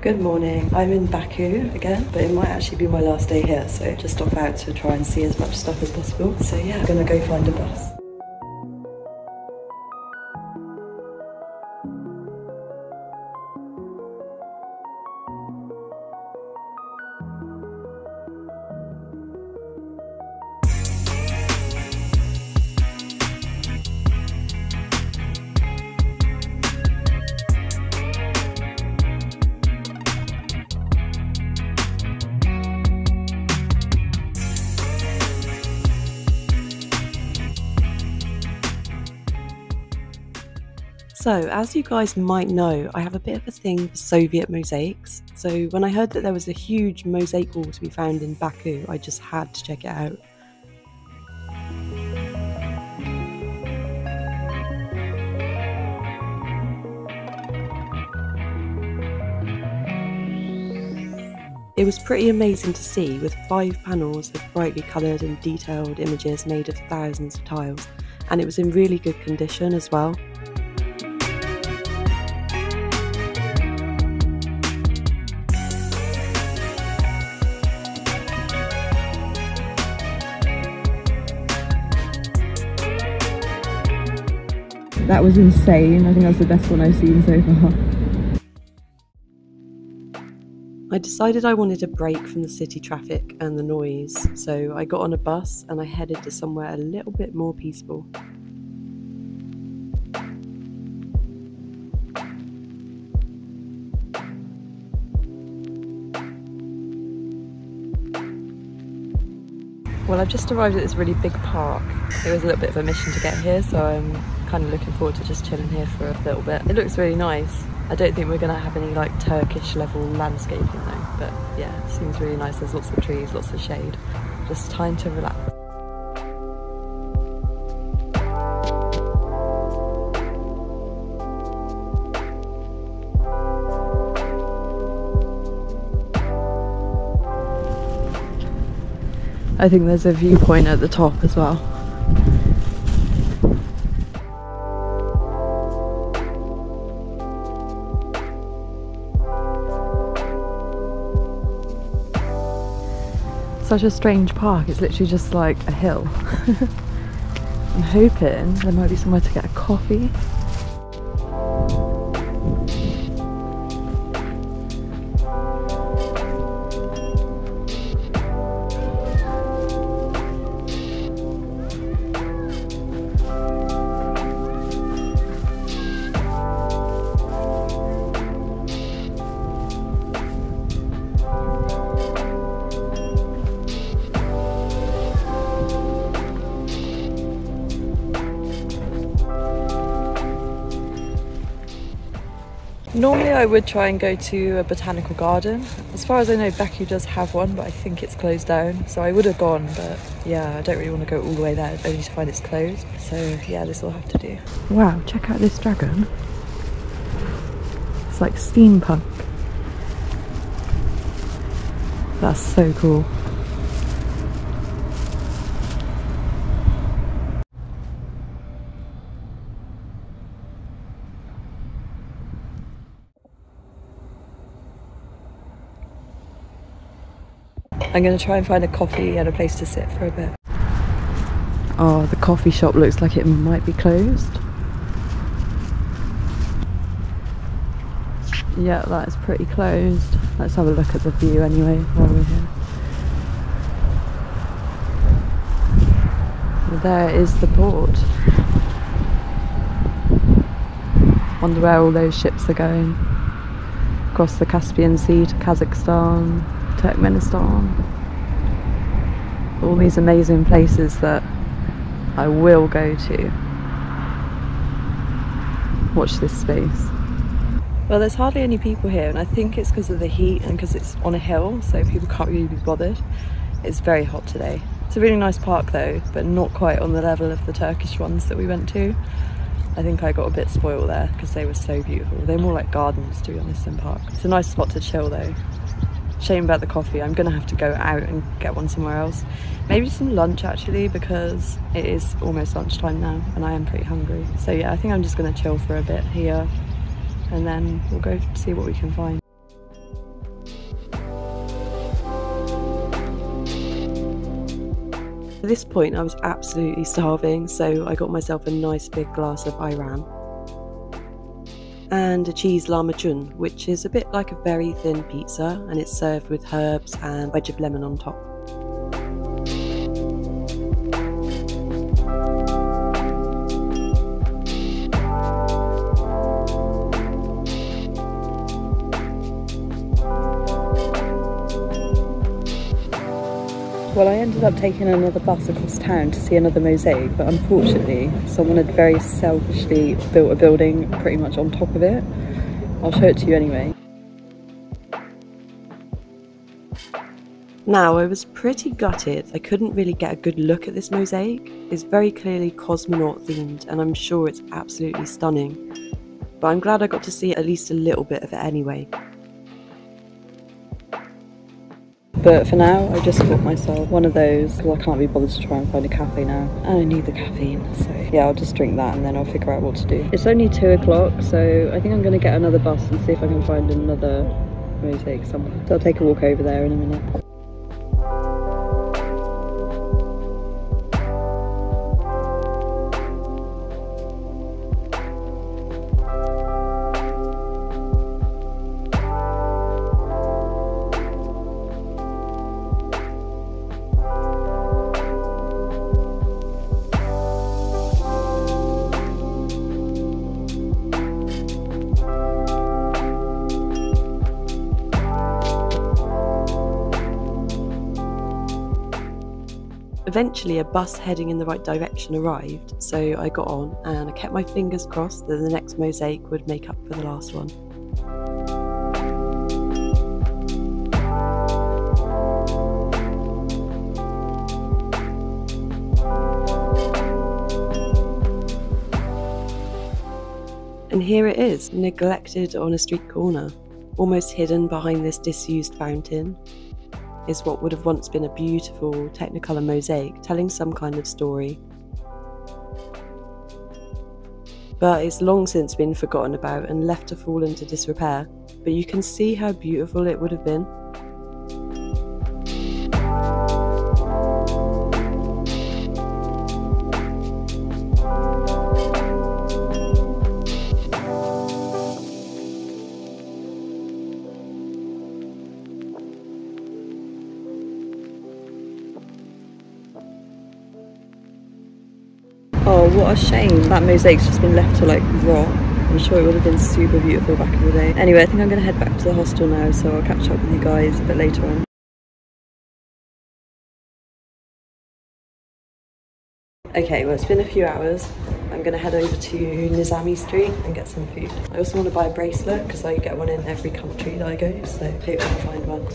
Good morning. I'm in Baku again, but it might actually be my last day here, so just stop out to try and see as much stuff as possible. So yeah, I'm gonna go find a bus. So, as you guys might know, I have a bit of a thing for Soviet mosaics. So when I heard that there was a huge mosaic wall to be found in Baku, I just had to check it out. It was pretty amazing to see, with 5 panels of brightly coloured and detailed images made of thousands of tiles, and it was in really good condition as well. That was insane. I think that's the best one I've seen so far. I decided I wanted a break from the city traffic and the noise, so I got on a bus and I headed to somewhere a little bit more peaceful. Well, I've just arrived at this really big park. It was a little bit of a mission to get here, so I'm kind of looking forward to just chilling here for a little bit. It looks really nice. I don't think we're going to have any like Turkish level landscaping though, but yeah, it seems really nice. There's lots of trees, lots of shade. Just time to relax. I think there's a viewpoint at the top as well. Such a strange park, it's literally just like a hill. I'm hoping there might be somewhere to get a coffee. Normally I would try and go to a botanical garden. As far as I know, Baku does have one, but I think it's closed down. So I would have gone, but yeah, I don't really want to go all the way there, only to find it's closed. So yeah, this will have to do. Wow, check out this dragon. It's like steampunk. That's so cool. I'm going to try and find a coffee and a place to sit for a bit. Oh, the coffee shop looks like it might be closed. Yeah, that's pretty closed. Let's have a look at the view anyway while we're here. There is the port. Wonder where all those ships are going. Across the Caspian Sea to Kazakhstan, Turkmenistan, all these amazing places that I will go to. Watch this space. Well, there's hardly any people here, and I think it's because of the heat and because it's on a hill, so people can't really be bothered. It's very hot today. It's a really nice park though, but not quite on the level of the Turkish ones that we went to. I think I got a bit spoiled there because they were so beautiful. They're more like gardens, to be honest, than parks. It's a nice spot to chill though. Shame about the coffee. I'm gonna have to go out and get one somewhere else. Maybe some lunch actually, because it is almost lunchtime now and I am pretty hungry. So yeah, I think I'm just gonna chill for a bit here and then we'll go see what we can find. At this point I was absolutely starving, so I got myself a nice big glass of Iran and a cheese lahmacun, which is a bit like a very thin pizza, and it's served with herbs and wedge of lemon on top. Well, I ended up taking another bus across town to see another mosaic, but unfortunately someone had very selfishly built a building pretty much on top of it. I'll show it to you anyway. Now, I was pretty gutted I couldn't really get a good look at this mosaic. It's very clearly cosmonaut themed and I'm sure it's absolutely stunning, but I'm glad I got to see at least a little bit of it anyway. But for now, I just bought myself one of those because I can't be bothered to try and find a cafe now. And I need the caffeine, so yeah, I'll just drink that and then I'll figure out what to do. It's only 2 o'clock, so I think I'm going to get another bus and see if I can find another mosaic somewhere. So I'll take a walk over there in a minute. Eventually a bus heading in the right direction arrived, so I got on and I kept my fingers crossed that the next mosaic would make up for the last one. And here it is, neglected on a street corner, almost hidden behind this disused fountain. Is what would have once been a beautiful Technicolor mosaic telling some kind of story. But it's long since been forgotten about and left to fall into disrepair, but you can see how beautiful it would have been. What a shame that mosaic's just been left to like rot. I'm sure it would have been super beautiful back in the day. Anyway, I think I'm going to head back to the hostel now, so I'll catch up with you guys a bit later on. Okay, well it's been a few hours. I'm going to head over to Nizami Street and get some food. I also want to buy a bracelet because I get one in every country that I go, so hopefully I'll find one.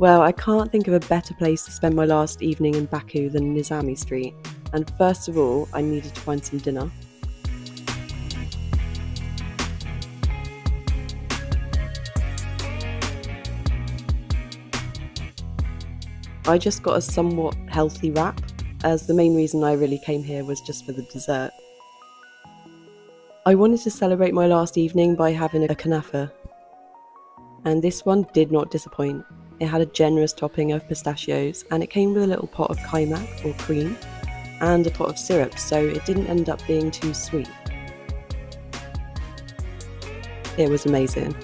Well, I can't think of a better place to spend my last evening in Baku than Nizami Street, and first of all, I needed to find some dinner. I just got a somewhat healthy wrap, as the main reason I really came here was just for the dessert. I wanted to celebrate my last evening by having a kanafa, and this one did not disappoint. It had a generous topping of pistachios and it came with a little pot of kaimak or cream and a pot of syrup, so it didn't end up being too sweet. It was amazing.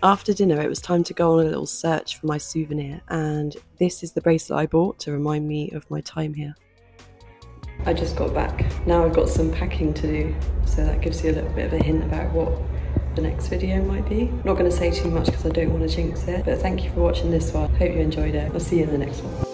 After dinner, it was time to go on a little search for my souvenir, and this is the bracelet I bought to remind me of my time here. I just got back. Now I've got some packing to do, so that gives you a little bit of a hint about what the next video might be. I'm not going to say too much because I don't want to jinx it, but thank you for watching this one. Hope you enjoyed it. I'll see you in the next one.